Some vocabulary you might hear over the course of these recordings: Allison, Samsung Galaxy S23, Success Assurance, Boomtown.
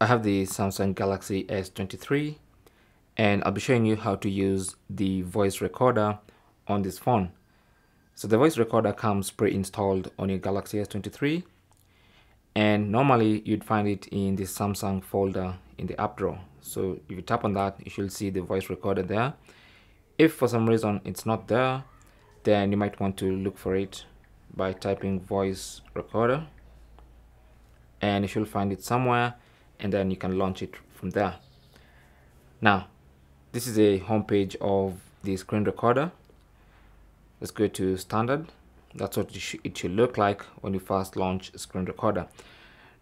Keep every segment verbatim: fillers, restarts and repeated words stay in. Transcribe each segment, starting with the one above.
I have the Samsung Galaxy S twenty-three, and I'll be showing you how to use the voice recorder on this phone. So the voice recorder comes pre-installed on your Galaxy S twenty-three, and normally you'd find it in the Samsung folder in the app drawer. So if you tap on that, you should see the voice recorder there. If for some reason it's not there, then you might want to look for it by typing voice recorder, and you should find it somewhere, and then you can launch it from there. Now, this is a homepage of the screen recorder. Let's go to standard. That's what it should look like when you first launch screen recorder.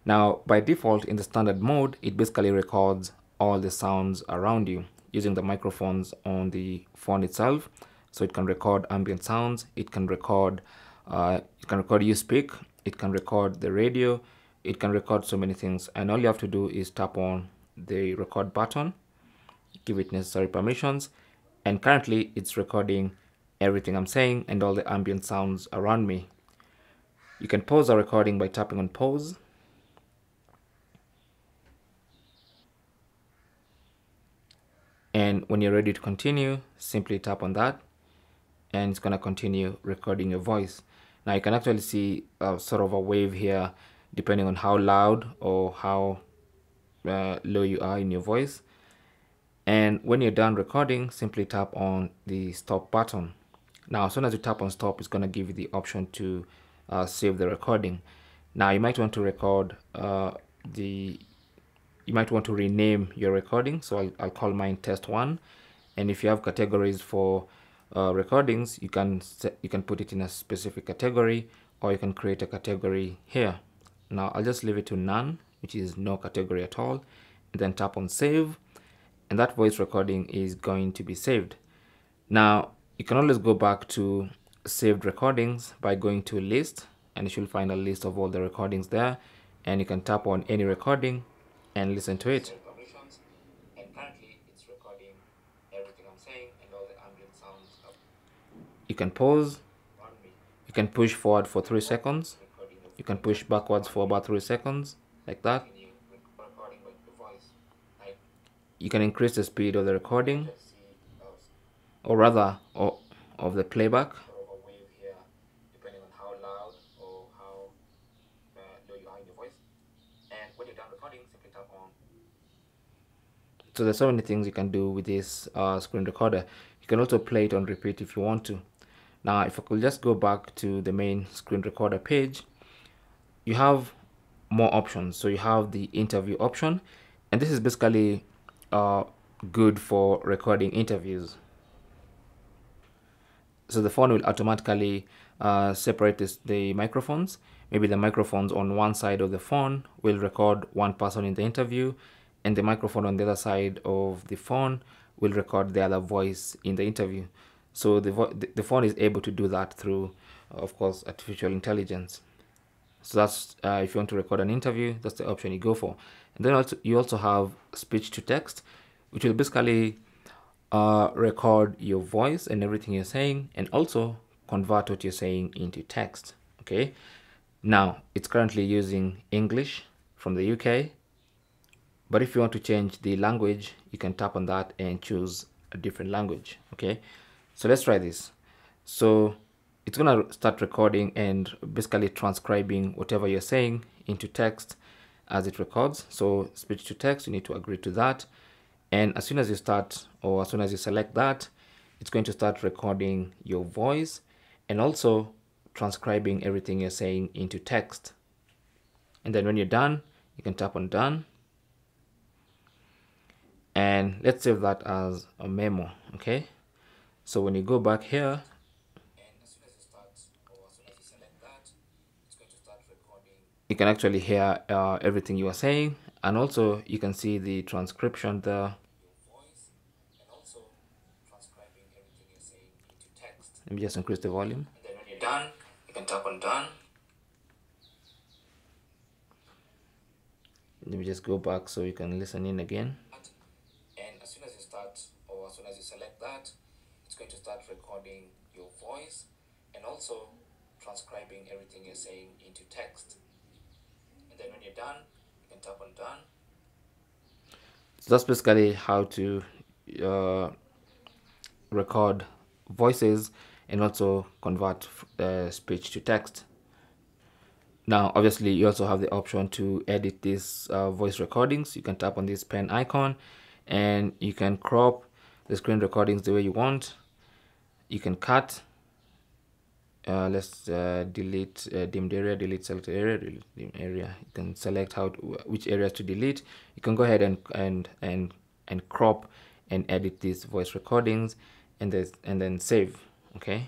Now, by default, in the standard mode, it basically records all the sounds around you using the microphones on the phone itself. So it can record ambient sounds, it can record, uh, it can record you speak, it can record the radio, it can record so many things, and all you have to do is tap on the record button, give it necessary permissions, and currently it's recording everything I'm saying and all the ambient sounds around me. You can pause the recording by tapping on pause, and when you're ready to continue, simply tap on that, and it's going to continue recording your voice. Now you can actually see uh, sort of a wave here, depending on how loud or how uh, low you are in your voice. And when you're done recording, simply tap on the stop button. Now, as soon as you tap on stop, it's going to give you the option to uh, save the recording. Now, you might want to record uh, the, you might want to rename your recording. So I'll, I'll call mine test one. And if you have categories for uh, recordings, you can, set, you can put it in a specific category, or you can create a category here. Now I'll just leave it to none, which is no category at all, and then tap on save, and that voice recording is going to be saved. Now you can always go back to saved recordings by going to list, and you'll find a list of all the recordings there, and you can tap on any recording and listen to it. You can pause, you can push forward for three seconds. You can push backwards for about three seconds, like that. You can increase the speed of the recording, or rather, or, of the playback. So there's so many things you can do with this uh, screen recorder. You can also play it on repeat if you want to. Now, if I could just go back to the main screen recorder page, you have more options. So you have the interview option, and this is basically uh, good for recording interviews. So the phone will automatically uh, separate this, the microphones. Maybe the microphones on one side of the phone will record one person in the interview, and the microphone on the other side of the phone will record the other voice in the interview. So the, vo the phone is able to do that through, of course, artificial intelligence. So that's uh, if you want to record an interview, that's the option you go for. And then also, you also have speech to text, which will basically uh, record your voice and everything you're saying, and also convert what you're saying into text. Okay. Now it's currently using English from the U K, but if you want to change the language, you can tap on that and choose a different language. Okay. So let's try this. So it's going to start recording and basically transcribing whatever you're saying into text as it records. So speech to text, you need to agree to that. And as soon as you start, or as soon as you select that, it's going to start recording your voice and also transcribing everything you're saying into text. And then when you're done, you can tap on done. And let's save that as a memo, okay? So when you go back here, you can actually hear uh, everything you are saying, and also you can see the transcription there. Your voice, and also transcribing everything you're saying into text. Let me just increase the volume. And then when you're done, you can tap on done. Let me just go back so you can listen in again. And as soon as you start, or as soon as you select that, it's going to start recording your voice and also transcribing everything you're saying into text. Then when you're done, you can tap on done. So that's basically how to uh, record voices and also convert uh, speech to text. Now obviously you also have the option to edit these uh, voice recordings. You can tap on this pen icon and you can crop the screen recordings the way you want. You can cut. Uh, let's uh, delete uh, dimmed area, delete select area, delete dim area. You can select how to, which areas to delete. You can go ahead and and and and crop and edit these voice recordings, and this and then save. Okay.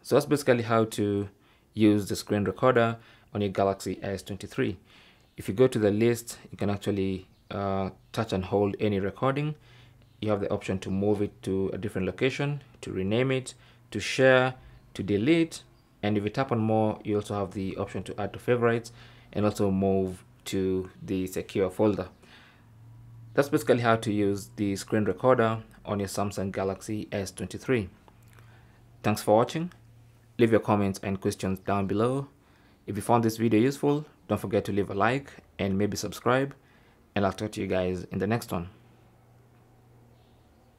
So that's basically how to use the screen recorder on your Galaxy S twenty-three. If you go to the list, you can actually uh, touch and hold any recording. You have the option to move it to a different location, to rename it, to share, to delete, and if you tap on more, you also have the option to add to favorites and also move to the secure folder. That's basically how to use the screen recorder on your Samsung Galaxy S twenty-three. Thanks for watching. Leave your comments and questions down below. If you found this video useful, don't forget to leave a like and maybe subscribe, and I'll talk to you guys in the next one.